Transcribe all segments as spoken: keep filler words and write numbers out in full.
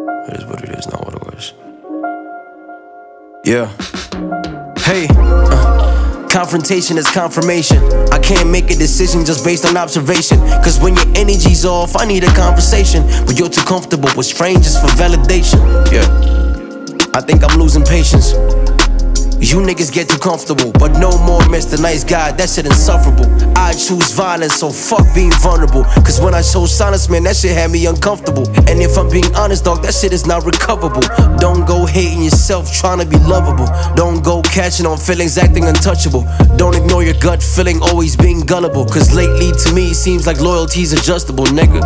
It is what it is, not what it was. Yeah. Hey. Uh, confrontation is confirmation. I can't make a decision just based on observation. Cause when your energy's off, I need a conversation. But you're too comfortable with strangers for validation. Yeah. I think I'm losing patience. You niggas get too comfortable, but no more Mister Nice Guy, that shit insufferable. I choose violence, so fuck being vulnerable. Cause when I chose silence, man, that shit had me uncomfortable. And if I'm being honest, dog, that shit is not recoverable. Don't go hating yourself, trying to be lovable. Don't go catching on feelings, acting untouchable. Don't ignore your gut feeling, always being gullible. Cause lately, to me, it seems like loyalty's adjustable, nigga.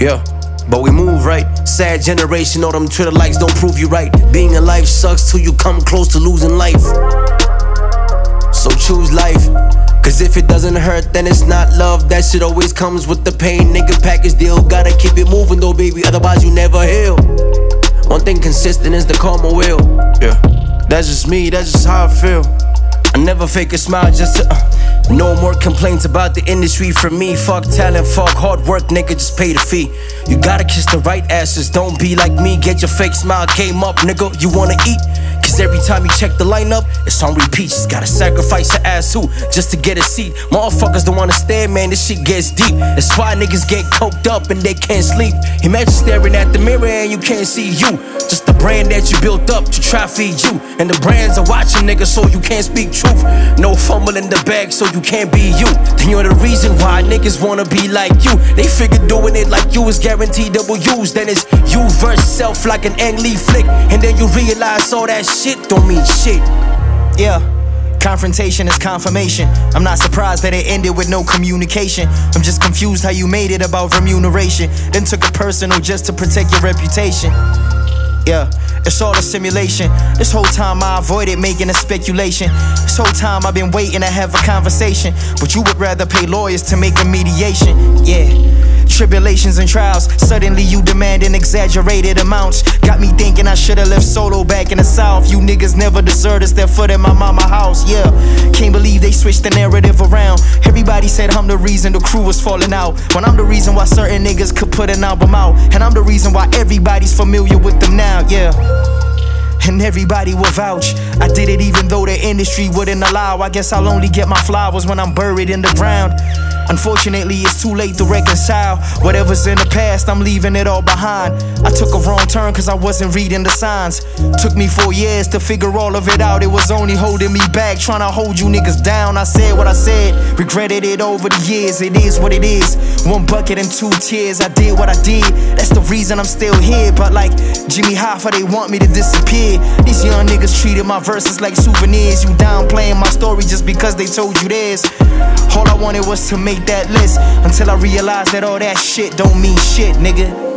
Yeah. But we move right. Sad generation, all them Twitter likes don't prove you right. Being alive sucks till you come close to losing life. So choose life. Cause if it doesn't hurt, then it's not love. That shit always comes with the pain, nigga, package deal. Gotta keep it moving though, baby, otherwise you never heal. One thing consistent is the karma will. Yeah, that's just me, that's just how I feel. I never fake a smile just to uh, no more complaints about the industry for me. Fuck talent, fuck hard work, nigga, just pay the fee. You gotta kiss the right asses, don't be like me. Get your fake smile game up, nigga, you wanna eat? Cause every time you check the lineup, it's on repeat. Just gotta sacrifice your ass who, just to get a seat. Motherfuckers don't understand, man, this shit gets deep. That's why niggas get coked up and they can't sleep. Imagine staring at the mirror and you can't see you. Just the brand that you built up to try feed you. And the brands are watching, nigga, so you can't speak truth. No fumble in the bag, so you can't be you. Then you're the reason why niggas wanna be like you. They figure doing it like you is guaranteed double U's. Then it's you versus self like an Ang Lee flick. And then you realize all that shit don't mean shit. Yeah. Confrontation is confirmation. I'm not surprised that it ended with no communication. I'm just confused how you made it about remuneration, then took it personal just to protect your reputation. Yeah, it's all a simulation. This whole time I avoided making a speculation. This whole time I've been waiting to have a conversation, but you would rather pay lawyers to make a mediation. Yeah. Tribulations and trials, suddenly you demand an exaggerated amount. Got me thinking I should've left solo back in the south. You niggas never deserved to step foot in my mama house, yeah. Can't believe they switched the narrative around. Everybody said I'm the reason the crew was falling out, when I'm the reason why certain niggas could put an album out. And I'm the reason why everybody's familiar with them now, yeah. And everybody will vouch I did it even though the industry wouldn't allow. I guess I'll only get my flowers when I'm buried in the ground. Unfortunately, it's too late to reconcile. Whatever's in the past, I'm leaving it all behind. I took a wrong turn cause I wasn't reading the signs. Took me four years to figure all of it out. It was only holding me back, trying to hold you niggas down. I said what I said, regretted it over the years. It is what it is, one bucket and two tears. I did what I did, that's the reason I'm still here. But like Jimmy Hoffa, they want me to disappear. These young niggas treated my verses like souvenirs. You downplaying my story just because they told you theirs. All I wanted was to make that list until I realized that all that shit don't mean shit, nigga.